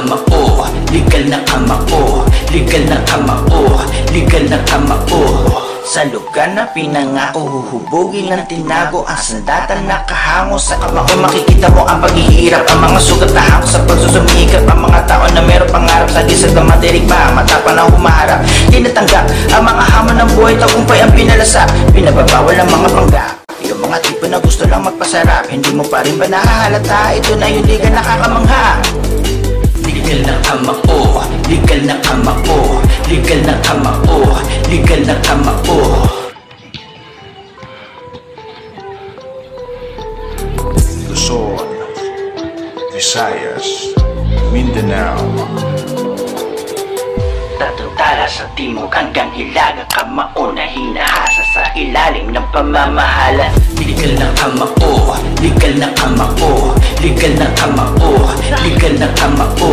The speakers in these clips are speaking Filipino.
kamao, legal na kamao, legal na kamao, legal na kamao. Sa lugar na pinangako, huhubugin ng tinago ang sandatan na kahango sa kamao. Kung makikita mo ang paghihirap, ang mga sugat na hangos sa pagsusumikap, ang mga tao na merong pangarap sa gisag na madirigma, matapang na humaharap, tinatanggap ang mga haman ng buhay, tagumpay ang pinalasa, pinababawal ang mga pangga. Yung mga tipo na gusto lang magpasarap, hindi mo pa rin ba nahahalata? Ito na yung liga nakakamangha. Legal na kamao, legal na kamao, legal na kamao, legal na kamao. Luzon, Visayas, Mindanao, tatutala sa timog hanggang Hilaga, kamao na hinahasa sa ilalim ng pamamahala. Legal na kamao, legal na kamao, legal na kamao, legal na kamao.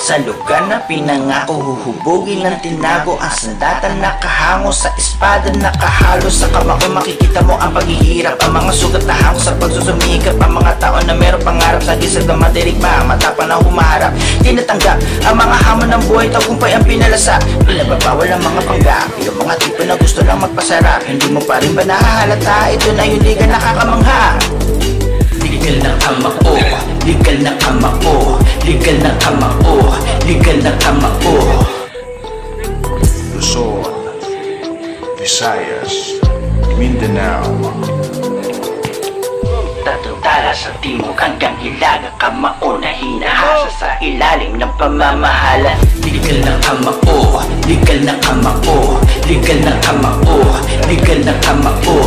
Sa lugar na pinangako, huhubugin ng tinago ang sandatan na kahango sa espada na kahalo sa kamao. Makikita mo ang paghihirap, ang mga sugat na hangos sa pagsusumikap, ang mga tao na merong pangarap sa gisag na madirigma, matapang na humaharap, tinatanggap ang mga hamon ng buhay, tagumpay ang pinalasa, pinababawal ang mga pangga. Yung mga tipo na gusto lang magpasarap, hindi mo pa rin ba nahahalata? Ito na yung liga nakakamangha. Legal na kamao, legal na kamao, legal na kamao, legal na kamao. Luzon, Visayas, Mindanao, tatutala sa timog hanggang Hilaga, kamao na hinahasa sa ilalim ng pamamahala. Legal na kamao, legal na kamao, legal na kamao, legal na kamao.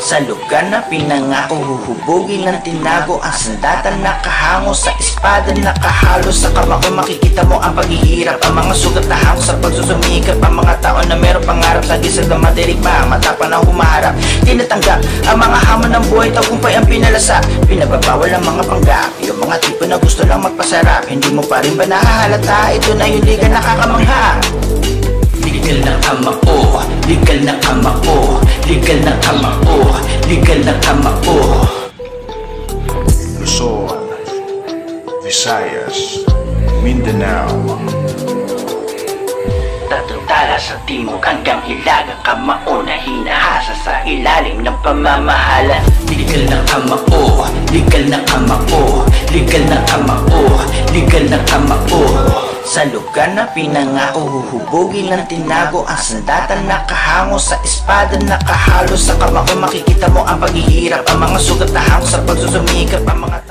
Sa lugar na pinangako, huhubugin ng tinago ang sandatan na kahango sa espada na kahalo sa kamao. Makikita mo ang paghihirap, ang mga sugat na hangos sa pagsusumikap, ang mga tao na merong pangarap sa gisag na madirigma, matapang na humaharap, tinatanggap ang mga hamon ng buhay, tagumpay ang pinalasa, pinababawal ang mga pangga. Yung mga tipo na gusto lang magpasarap, hindi mo pa rin ba nahahalata? Ito na yung liga nakakamangha. Legal na kamao, legal na kamao, legal na kamao, legal na kamao. Luzon, Visayas, Mindanao, tatutala sa timog hanggang Hilaga, kamao na hinahasa sa ilalim ng pamamahala. Legal na kamao, legal na kamao, legal na kamao, legal na kamao. Sa lugar na pinangako, huhubugin ng tinago ang sandatan na kahango sa espada na kahalo sa kamao. Makikita mo ang paghihirap, ang mga sugat na hangos sa pagsusumikap, ang mga